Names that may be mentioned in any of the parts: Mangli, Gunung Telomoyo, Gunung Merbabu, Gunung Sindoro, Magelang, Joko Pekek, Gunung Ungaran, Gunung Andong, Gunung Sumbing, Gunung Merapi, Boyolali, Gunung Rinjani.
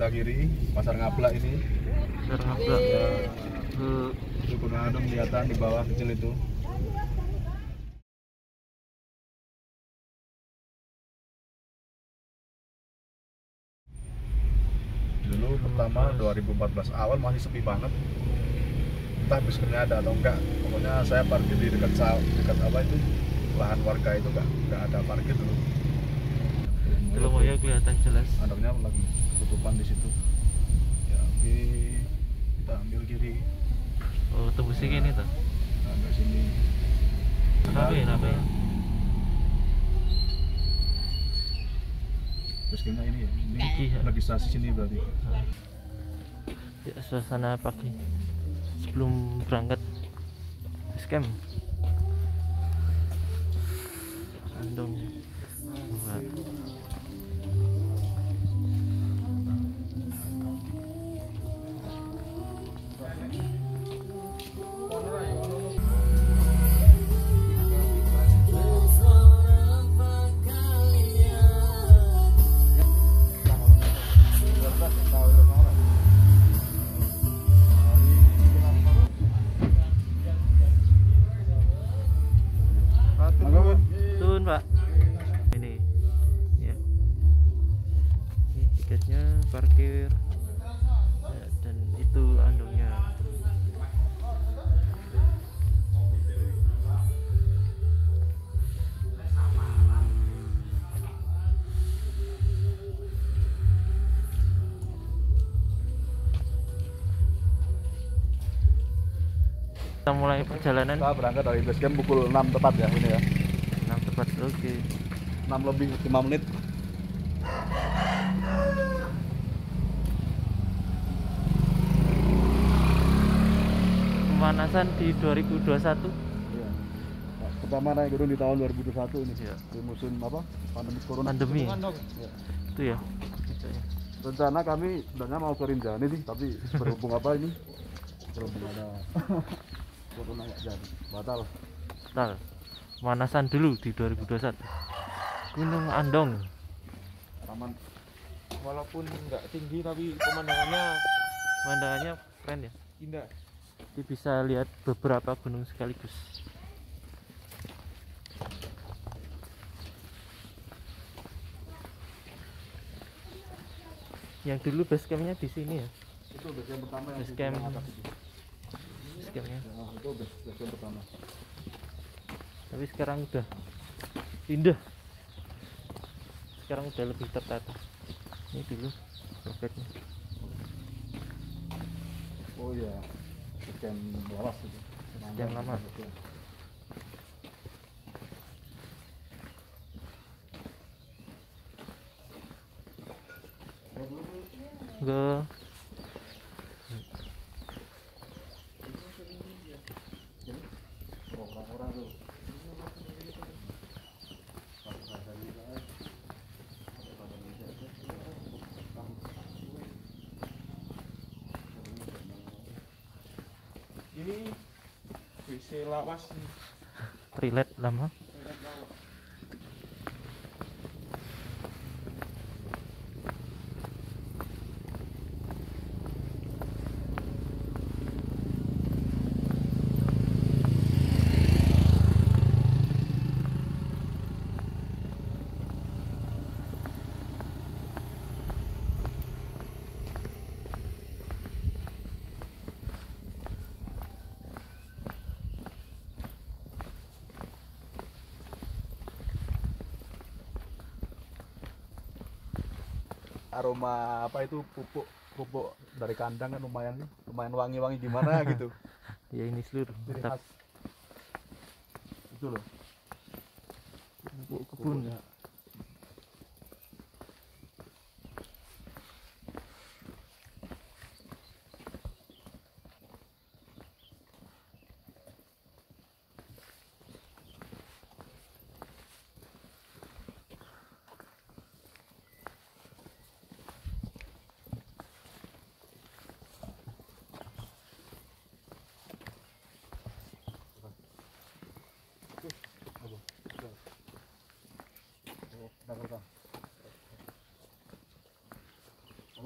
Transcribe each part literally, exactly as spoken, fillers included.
kita kiri, Pasar Ngaplak ini. Pasar Ngaplak. Ya, hmm. Itu Gunung Andong kelihatan di bawah kecil itu. Dulu pertama dua ribu empat belas awal masih sepi banget. Entah bisnisnya ada atau enggak. Pokoknya saya parkir di dekat dekat apa itu lahan warga itu enggak enggak ada parkir dulu. Telomoyo kelihatan jelas. Andongnya lagi tutupan di situ. Ya, kita ambil kiri. Oh, tembus ya, sini tuh. Nah, ke sini. Kenapa ya, kenapa ya? Terus kena ini ya. Ini ya. Lagi stasi sini berarti. Ya, suasana pagi sebelum berangkat scam. Andong. Parkir ya, dan itu andongnya. Kita mulai perjalanan. Kita berangkat dari base camp pukul enam tepat ya ini ya. enam tepat, oke. Okay. enam lebih lima menit. Pemanasan di dua ribu dua puluh satu. Iya. Nah, pertama naik gunung di tahun dua ribu dua puluh satu ini. Iya. Di musim apa? Pandemi Corona. Pandemi. Ya. Itu ya. Itu ya. Rencana kami sebenarnya mau ke Rinjani sih, tapi berhubung apa ini? Berhubung ada Corona nggak jadi. Batal. Batal. Pemanasan dulu di dua ribu dua puluh satu. Gunung Andong. Taman. Walaupun nggak tinggi tapi pemandangannya pemandangannya keren ya. Indah. Kita bisa lihat beberapa gunung sekaligus. Yang dulu base campnya di sini ya. Itu base camp pertama yang base camp. Base campnya. Ya, itu base, base camp pertama. Tapi sekarang udah pindah. Sekarang udah lebih tertata. Ini dulu loketnya. Oh ya. Sekian lama itu. Sekian lama. Enggak. Ini W C lawas nih. Trilet lama. Aroma apa itu pupuk pupuk dari kandang kan lumayan lumayan wangi-wangi gimana gitu. Ya ini seluruh khas itu loh pupuk kebun ya.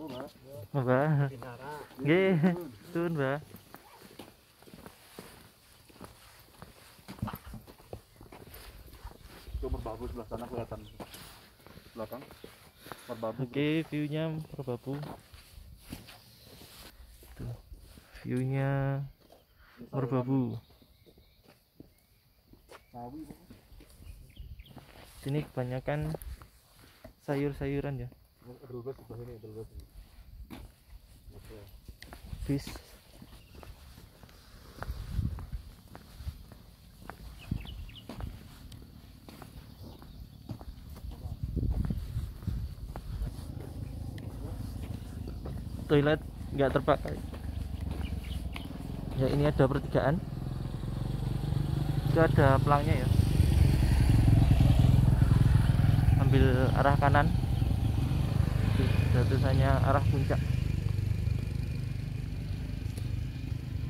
Mbah. Nggih, suwun, Mbah. Merbabu sebelah sana kelihatan belakang. Merbabu. Oke, okay, view-nya Merbabu. Tuh, view-nya Merbabu. Sini kebanyakan sayur-sayuran ya. Bis. Toilet nggak terpakai. Ya ini ada pertigaan. Itu ada pelangnya ya. Ambil arah kanan. Tulisannya arah puncak.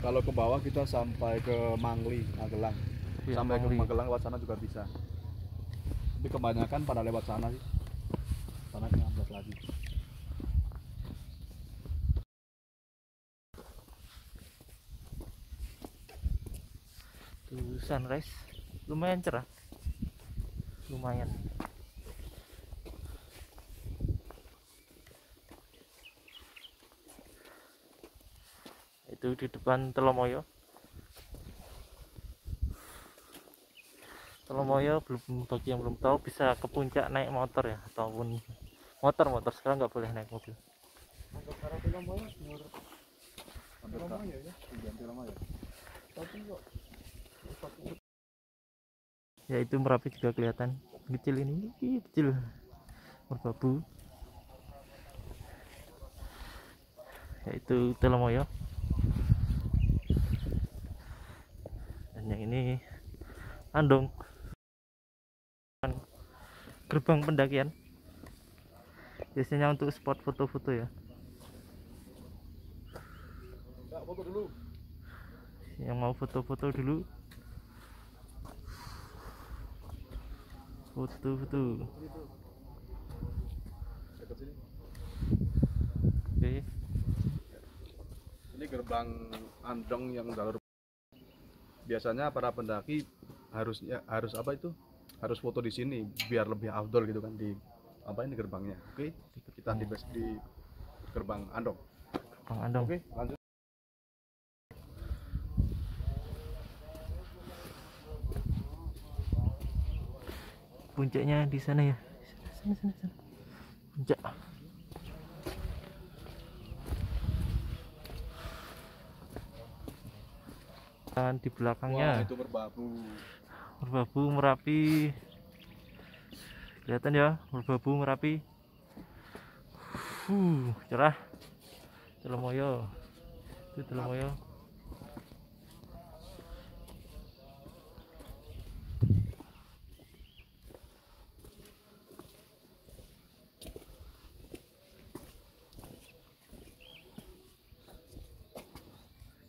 Kalau ke bawah kita sampai ke Mangli, Magelang. Ya, sampai Mangli. Ke Magelang lewat sana juga bisa. Tapi kebanyakan pada lewat sana sih. Sana nyambat lagi. Sunrise lumayan cerah, lumayan. Itu di depan Telomoyo. Telomoyo belum, bagi yang belum tahu bisa ke puncak naik motor ya, ataupun motor-motor sekarang nggak boleh naik mobil. Ya itu Merapi juga kelihatan kecil, ini kecil Merbabu, yaitu Telomoyo. Dan yang ini Andong, gerbang pendakian, biasanya untuk spot foto-foto ya. Yang mau foto-foto dulu, foto-foto. Oke. Ini gerbang Andong yang jalur. Biasanya para pendaki harusnya harus apa itu? Harus foto di sini biar lebih afdol gitu kan, di apa ini gerbangnya. Oke. Kita di di gerbang Andong. Gerbang Andong. Oke, lanjut. Puncaknya di sana ya, sana, sana, sana. Puncak. Dan di belakangnya. Wah, itu Merbabu. Merbabu, Merapi. Kelihatan ya, Merbabu, Merapi. Uh, cerah. Telomoyo. Itu Telomoyo.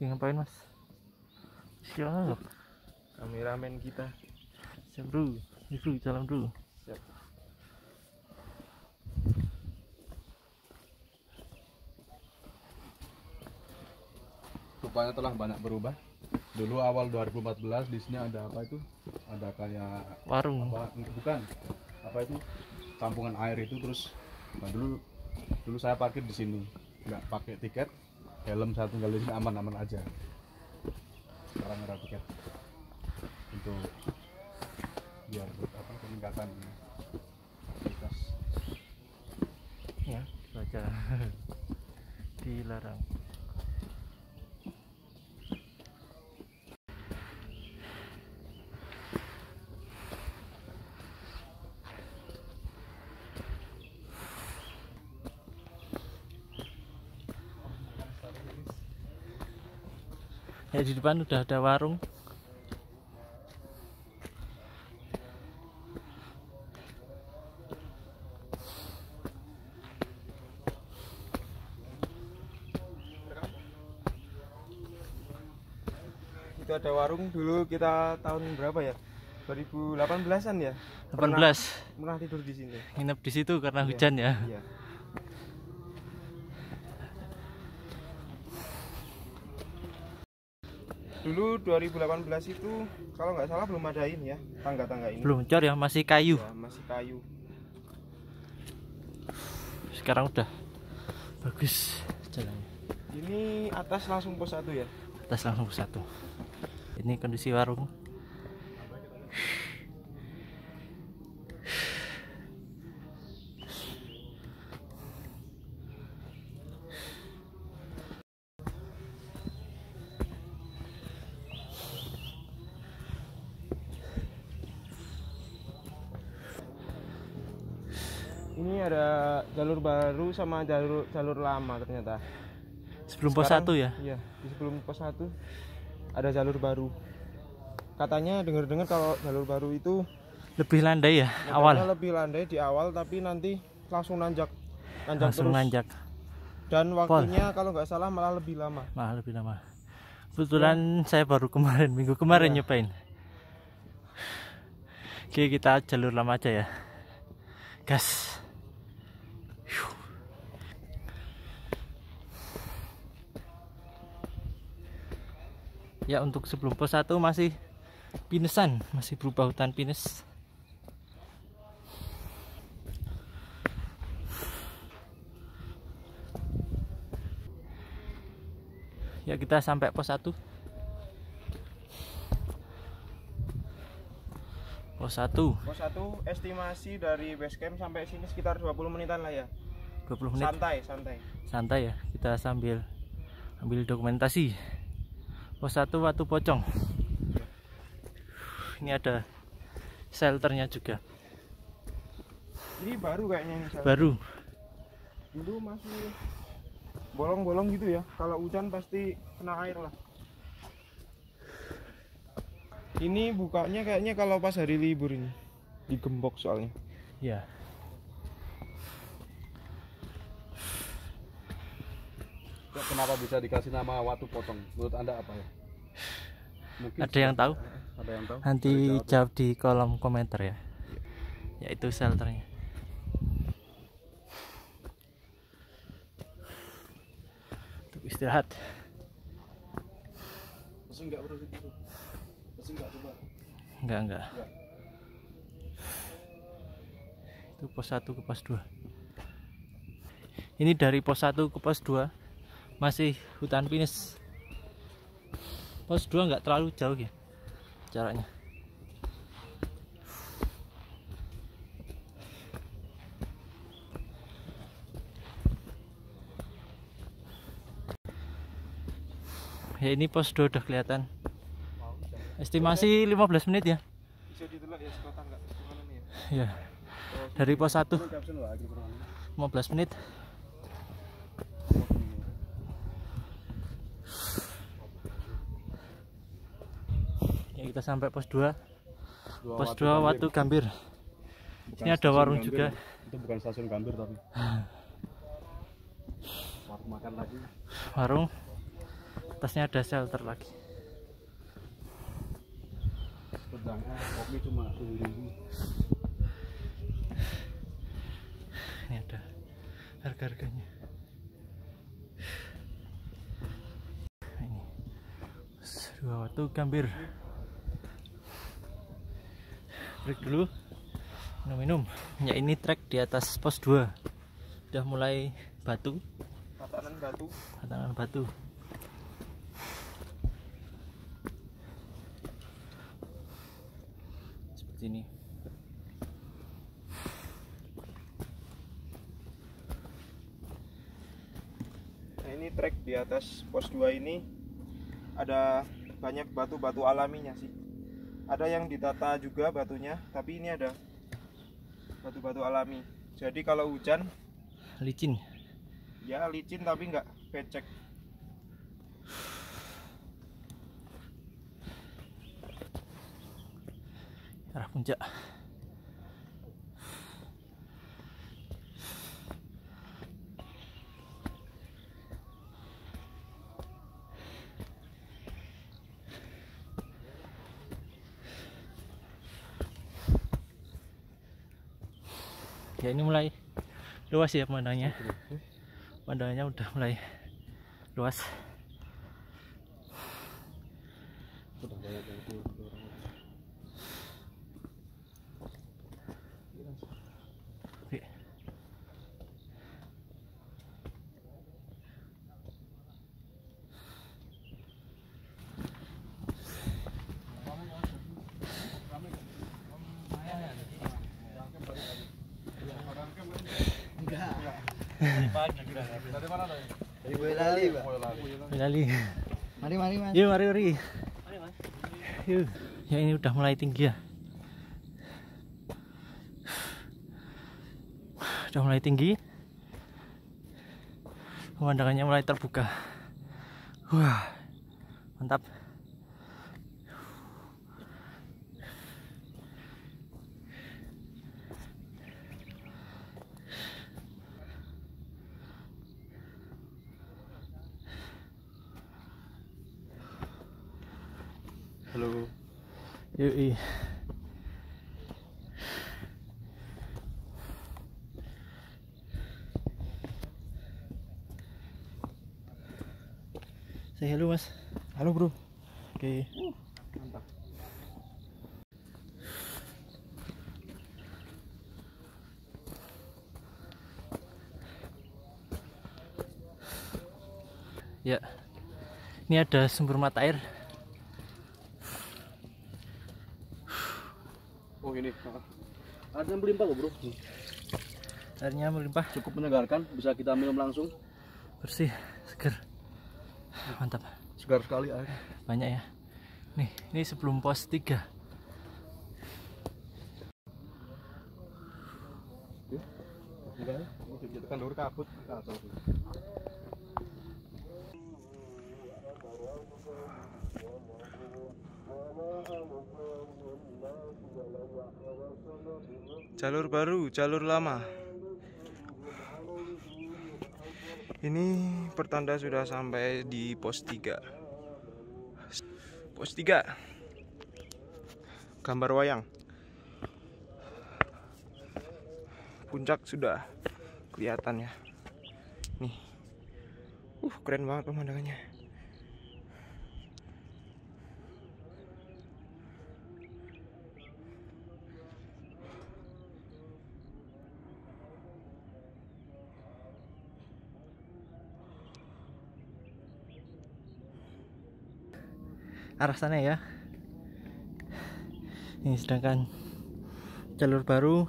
Ngapain mas? Siap. Kameramen kita. Siap bro. Ini bro, jalan bro. Siap. Rupanya telah banyak berubah. Dulu awal dua ribu empat belas di sini ada apa itu? Ada kayak warung. Apa? Bukan. Apa itu? Tampungan air itu terus. Nah, dulu dulu saya parkir di sini. Nggak pakai tiket. Helm saya tinggal di sini aman-aman aja. Sekarang ada tiket untuk biar buat apa peningkatan kualitas. Ya, saja dilarang. Ya, di depan udah ada warung. Itu ada warung dulu kita tahun berapa ya? dua ribu delapan belasan ya? delapan belas. Pernah, pernah tidur di sini. Nginep di situ karena ya, hujan ya. Iya. Dulu dua ribu delapan belas itu kalau nggak salah belum ada ini ya, tangga-tangga ini. Belum cor ya, masih kayu. Ya, masih kayu. Sekarang udah bagus jalannya. Ini atas langsung pos satu ya. Atas langsung pos satu. Ini kondisi warung. Ini ada jalur baru sama jalur jalur lama ternyata. Sebelum pos satu ya? Iya, sebelum pos satu ada jalur baru. Katanya dengar-dengar kalau jalur baru itu lebih landai ya, awal. Lebih landai di awal, tapi nanti langsung nanjak. Nanjak langsung terus. Nanjak. Dan waktunya Pol. kalau nggak salah malah lebih lama. Malah lebih lama. Kebetulan ya. Saya baru kemarin minggu kemarin ya. nyobain. Oke, kita jalur lama aja ya. Gas. Ya, untuk sebelum pos satu masih pinesan, masih berupa hutan pines. Ya, kita sampai pos satu. Pos satu. Pos satu estimasi dari base camp sampai sini sekitar dua puluh menitan lah ya. dua puluh menit. Santai, santai. Santai ya, kita sambil ambil dokumentasi. Pos satu Watu Pocong. Ini ada shelternya juga. Ini baru kayaknya ini. Baru. Dulu masih bolong-bolong gitu ya. Kalau hujan pasti kena air lah. Ini bukanya kayaknya kalau pas hari libur ini. Digembok soalnya. Ya. Kenapa bisa dikasih nama Watu Pocong? Menurut Anda apa ya? Mungkin ada yang tahu? Ada yang tahu? Nanti jawab. jawab di kolom komentar ya. Ya. Yaitu shelternya. Untuk istirahat. Masih enggak urus itu? Masih enggak coba? Enggak, enggak. Ya. Itu pos satu ke pos dua. Ini dari pos satu ke pos dua. Masih hutan pinus. Pos dua nggak terlalu jauh ya jaraknya. Ya, ini pos dua udah kelihatan. Estimasi lima belas menit ya. Ya. Dari pos satu lima belas menit. Kita sampai pos dua. Pos dua Watu Gambir. Ini ada warung juga. Itu bukan stasiun Gambir tapi. Warung makan lagi. Warung. Atasnya ada shelter lagi. Kopi cuma ini ada harga-harganya. Ini. Pos dua Watu Gambir. Break dulu, minum-minum. Ya, ini trek di atas pos dua. Udah mulai batu. Tatanan batu. Tatanan batu. Seperti ini. Nah, ini trek di atas pos dua ini ada banyak batu-batu alaminya sih. Ada yang ditata juga batunya, tapi ini ada batu-batu alami. Jadi kalau hujan licin. Ya, licin tapi nggak becek. Arah puncak. Ya, ini mulai luas ya pandangnya. Pandangnya udah mulai luas. Dari mana tadi? Dari Boyolali, Pak. Boyolali. Mari, mari, Mas. Yuk, mari, mari. Mari, Mas. Yuk. Ya, ini udah mulai tinggi ya. Udah mulai tinggi. Pemandangannya mulai terbuka. Wah. Mantap. Halo. Yuk. Say hello, Mas. Halo, Bro. Oke. Okay. Uh, mantap. Ya. Ini ada sumber mata air. Ini airnya melimpah loh, Bro. Airnya melimpah, cukup menyegarkan, bisa kita minum langsung. Bersih, segar. Mantap. Segar sekali air. Banyak ya. Nih, ini sebelum pos tiga. Oke. Oke, kita kan dulu kabut. Jalur baru, jalur lama. Ini pertanda sudah sampai di pos tiga. Pos tiga. Gambar wayang. Puncak sudah kelihatan ya. Nih. Uh, keren banget pemandangannya. Arah sana ya. Ini sedangkan jalur baru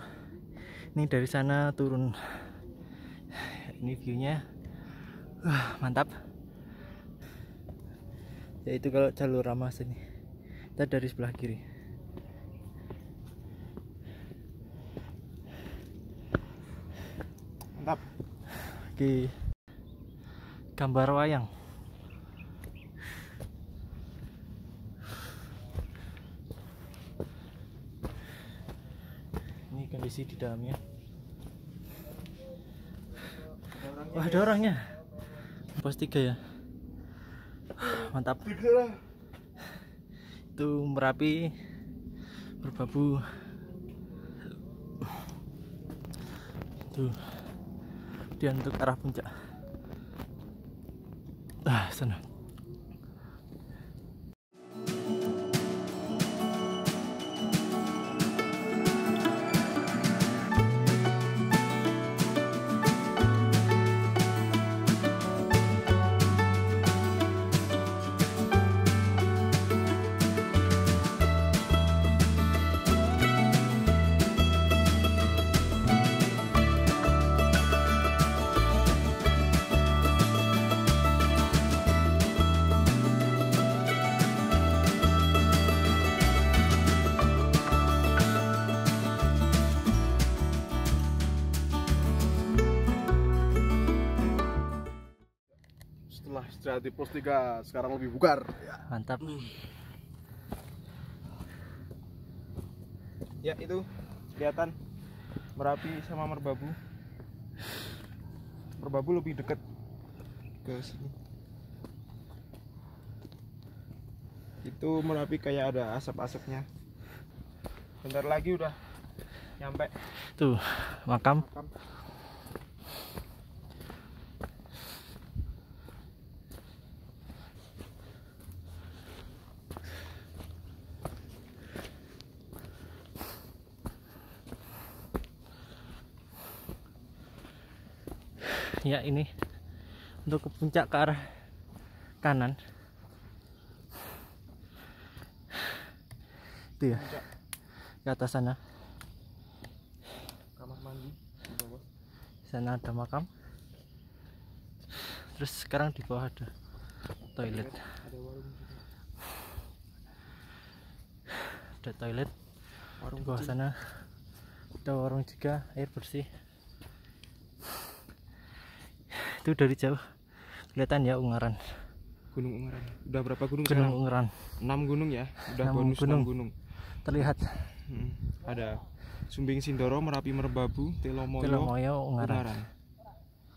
ini dari sana turun. Ini viewnya uh, mantap. Yaitu kalau jalur ramah sini, kita dari sebelah kiri. Mantap. Oke. Gambar wayang. Kondisi di dalamnya. Wah, ada orangnya. Pos tiga ya. Mantap. Itu Merapi, Merbabu. Tuh. Dia untuk arah puncak. Ah, sana. Di pos tiga sekarang lebih bugar ya. Mantap ya, itu kelihatan Merapi sama Merbabu. Merbabu lebih dekat ke sini. Itu Merapi kayak ada asap-asapnya. Bentar lagi udah nyampe tuh makam, makam. ya ini untuk ke puncak ke arah kanan itu ya, ke atas sana kamar mandi, di bawah sana ada makam, terus sekarang di bawah ada toilet, ada warung juga, ada toilet, warung di bawah kecil. Sana ada warung juga, air bersih. Itu dari jauh kelihatan ya Ungaran, Gunung Ungaran. Udah berapa gunung? Gunung Ungaran enam gunung ya, udah bonus enam gunung terlihat. hmm. Ada Sumbing, Sindoro, Merapi, Merbabu, Telomoyo, Telomoyo Ungaran. Ungaran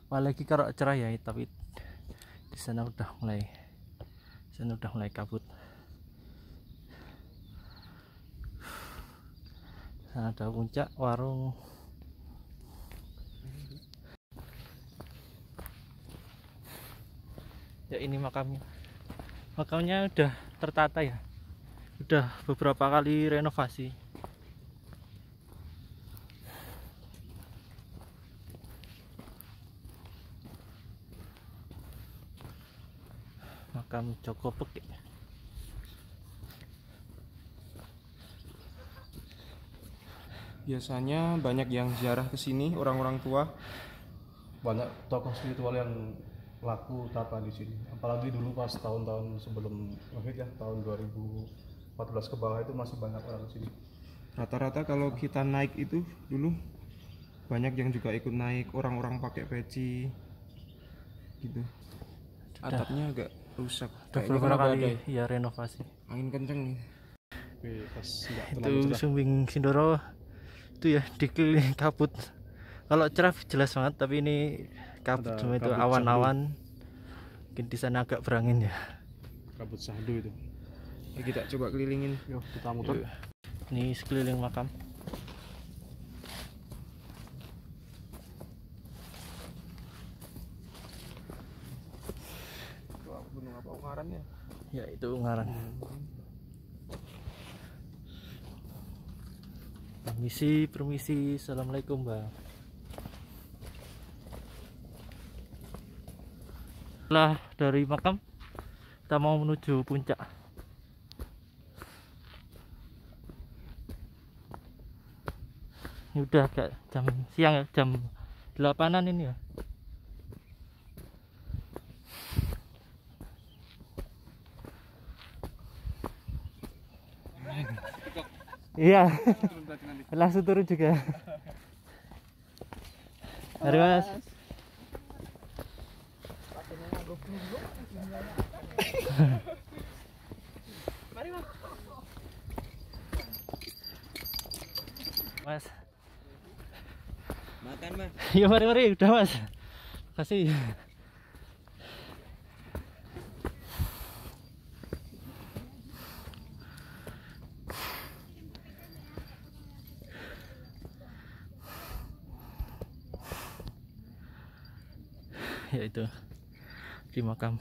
apalagi kalau cerah ya, tapi di sana udah mulai sana udah mulai kabut. Sana ada puncak, warung. Ya ini makamnya, makamnya udah tertata ya, udah beberapa kali renovasi. Makam Joko Pekek. Biasanya banyak yang ziarah ke sini, orang-orang tua, banyak tokoh spiritual yang laku tata di sini. Apalagi dulu pas tahun-tahun sebelum covid ya, tahun dua ribu empat belas ke bawah itu masih banyak orang di sini. Rata-rata kalau kita naik itu dulu banyak yang juga ikut naik, orang-orang pakai peci gitu. Atapnya agak rusak. Beberapa kali ya renovasi. Angin kenceng nih. Itu Sumbing, Sindoro itu ya dikelilingi kabut. Kalau cerah jelas banget, tapi ini kabut cuma itu awan-awan. Mungkin di sana agak berangin ya. Kabut sahdu itu. Ya, kita coba kelilingin. Yo, kita muter. Ini sekeliling makam. Itu gunung apa, Ungaran ya? Ya, itu Ungaran. Permisi, permisi. Assalamualaikum, Mbak. Setelah dari makam kita mau menuju puncak. Ini udah agak jam siang ya, jam delapanan ini ya. Iya. Langsung turun juga. Mari Mas. Mas, makan Mas. Iya mari mari, udah Mas. Makasih. Ya itu di makam.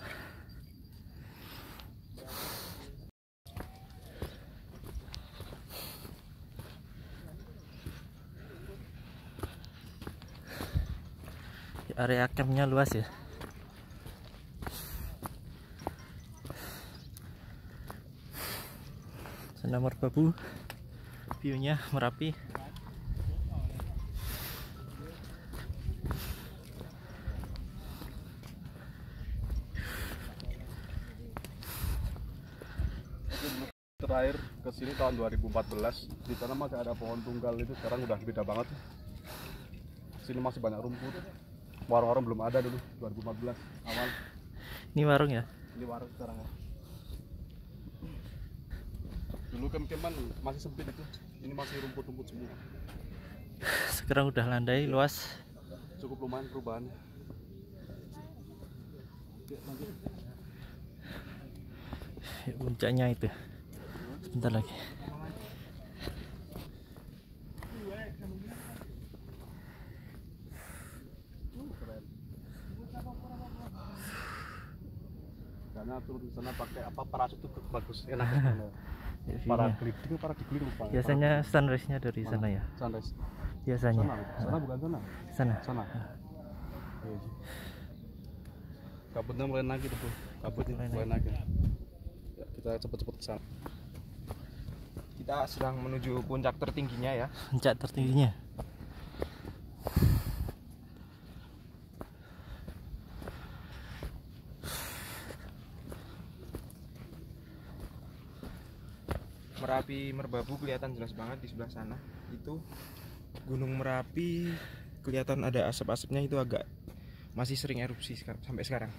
Area campnya luas ya. Sana Merbabu, view-nya Merapi. Terakhir ke sini tahun dua ribu empat belas, di sana masih ada pohon tunggal itu, sekarang udah beda banget. Sini masih banyak rumput. Warung-warung belum ada dulu dua ribu empat belas awal. Ini warung ya? Ini warung sekarang ya. Dulu kemp-kempan masih sempit itu. Ini masih rumput-rumput semua. Sekarang udah landai, ya. Luas. Cukup lumayan perubahannya. Ya, puncaknya itu. Sebentar lagi. Karena turun di sana pakai apa, parasut itu bagus, enak. Para gliding, para gliding lupa. Biasanya sunrise-nya dari mana? Sana ya. Sunrise. Biasanya. Sana, sana bukan sana. Sana. Sana. Kabutnya mulai lagi tuh, kabutnya mulai lagi. Ya, kita cepet-cepet kesana. Kita sedang menuju puncak tertingginya ya. Puncak tertingginya. Merapi Merbabu kelihatan jelas banget di sebelah sana. Itu Gunung Merapi kelihatan ada asap-asapnya, itu agak masih sering erupsi sekarang, sampai sekarang.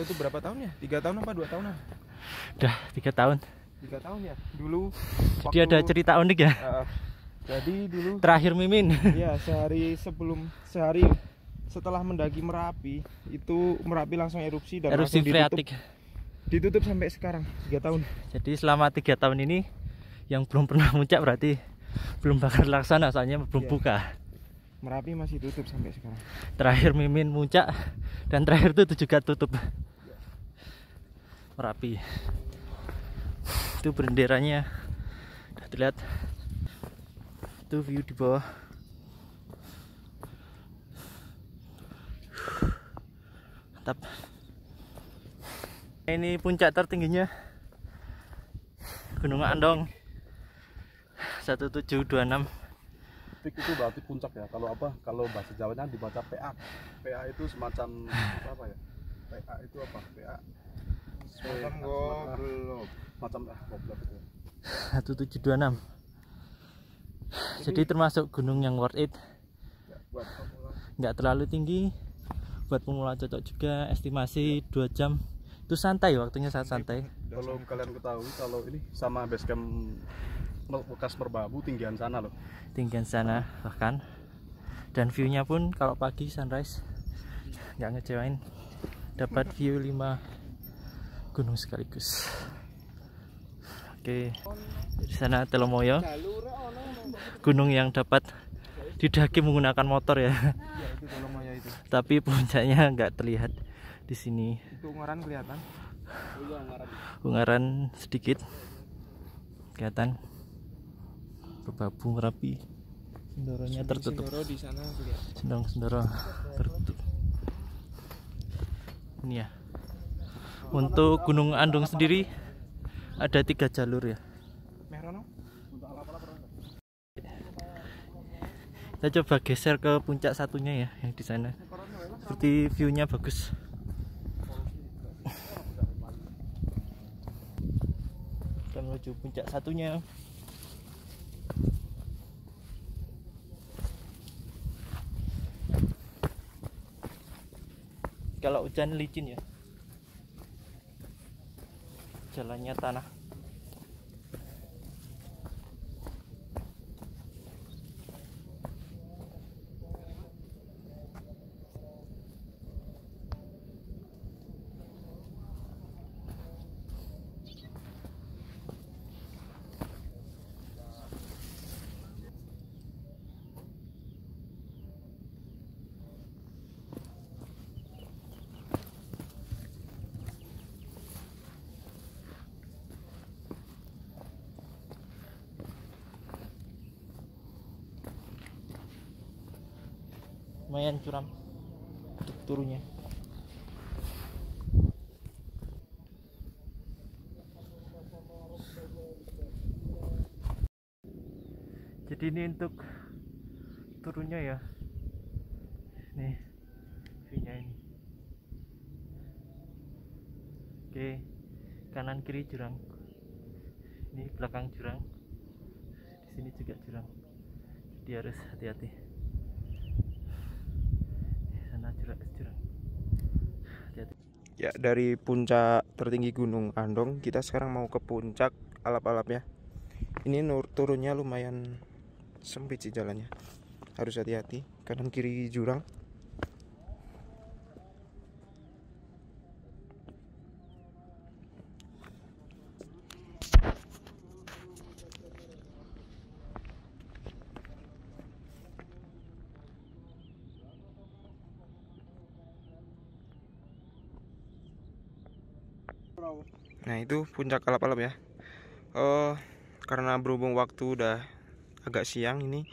Itu berapa tahun ya? Tiga tahun apa dua tahun? Udah tiga tahun. Tiga tahun ya. Dulu. Jadi waktu, ada cerita unik ya. Uh, jadi dulu. Terakhir Mimin. Iya, sehari sebelum sehari setelah mendaki Merapi itu Merapi langsung erupsi dan erupsi freatik. Ditutup sampai sekarang tiga tahun. Jadi selama tiga tahun ini yang belum pernah muncak berarti belum bakal laksana, soalnya belum iya. buka. Merapi masih tutup sampai sekarang. Terakhir Mimin muncak dan terakhir itu juga tutup. Merapi. Itu benderanya udah terlihat, itu view di bawah. Mantap. Ini puncak tertingginya Gunung Andong seribu tujuh ratus dua puluh enam. Pik itu berarti puncak ya, kalau apa, kalau bahasa Jawanya dibaca P A. P A itu semacam apa ya? P A itu apa? P A semacam goblok. Macam eh goblok itu. seribu tujuh ratus dua puluh enam. Jadi, Jadi termasuk gunung yang worth it. Ya, buat pemula. Nggak terlalu tinggi. Buat pemula cocok juga, estimasi ya. dua jam. Itu santai, waktunya sangat santai. Belum kalian ketahui kalau ini sama basecamp bekas Merbabu tinggian sana loh. Tinggian sana bahkan. Dan view-nya pun kalau pagi sunrise nggak ngecewain. Dapat view lima gunung sekaligus. Oke. Di sana Telomoyo. Gunung yang dapat didaki menggunakan motor ya. Ya itu Telomoyo itu. Tapi puncaknya nggak terlihat. Di sini itu Ungaran kelihatan. Ungaran sedikit kelihatan. Merbabu, Merapi. Sindoronya tertutup. Sindoro di sana kelihatan. Sindoro, Sindoro tertutup. Ini ya. Untuk Gunung Andong sendiri ada tiga jalur ya. Kita coba geser ke puncak satunya ya, yang di sana. Seperti view-nya bagus. Menuju puncak satunya. Kalau hujan licin ya, jalannya tanah. Lumayan curam untuk turunnya. Jadi ini untuk turunnya ya. Nih view-nya ini. Oke, kanan kiri jurang. Ini belakang jurang. Di sini juga jurang. Jadi harus hati-hati. Ya, dari puncak tertinggi Gunung Andong kita sekarang mau ke puncak alap-alap ya. Ini nur turunnya lumayan sempit sih jalannya, harus hati-hati, kanan kiri jurang. Nah itu puncak alap-alap ya. uh, Karena berhubung waktu udah agak siang ini,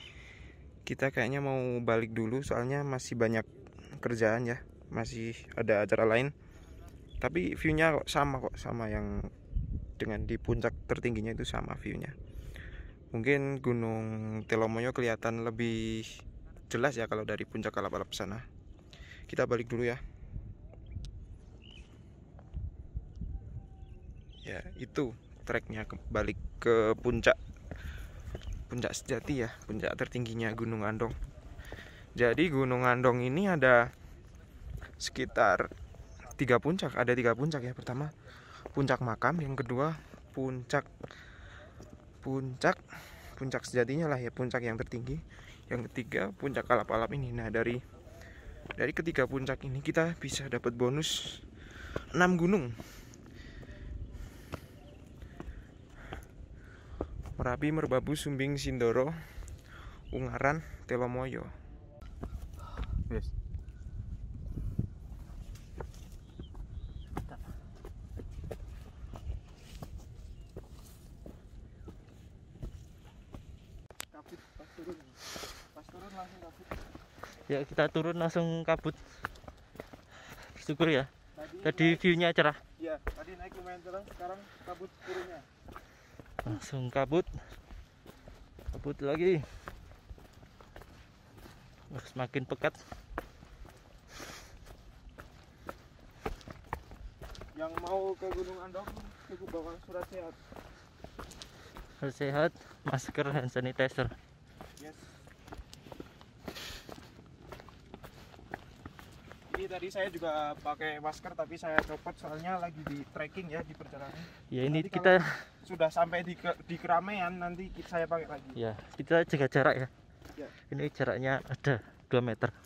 kita kayaknya mau balik dulu soalnya masih banyak kerjaan ya, masih ada acara lain. Tapi viewnya sama kok, sama yang dengan di puncak tertingginya itu sama viewnya. Mungkin Gunung Telomoyo kelihatan lebih jelas ya kalau dari puncak Kalap-Alap sana. Kita balik dulu ya. Ya itu treknya balik ke puncak, puncak sejati ya, puncak tertingginya Gunung Andong. Jadi Gunung Andong ini ada sekitar tiga puncak, ada tiga puncak ya. Pertama puncak makam, yang kedua puncak puncak puncak sejatinya lah ya, puncak yang tertinggi. Yang ketiga puncak Kalap-Alap ini. Nah dari dari ketiga puncak ini kita bisa dapat bonus enam gunung. Merapi, Merbabu, Sumbing, Sindoro, Ungaran, Telomoyo. Yes. Ya kita turun langsung kabut. Bersyukur ya. Tadi, tadi viewnya cerah. Iya, tadi naik lumayan cerah, sekarang kabut turunnya. Langsung kabut, kabut lagi, semakin pekat. Yang mau ke Gunung Andong cukup bawa surat sehat, surat sehat, masker, hand sanitizer. Yes. Ini tadi saya juga pakai masker tapi saya copot soalnya lagi di trekking ya, di perjalanan. Ya ini nanti kita sudah sampai di, di keramaian nanti saya pakai lagi. Ya kita jaga jarak ya. Ya. Ini jaraknya ada dua meter.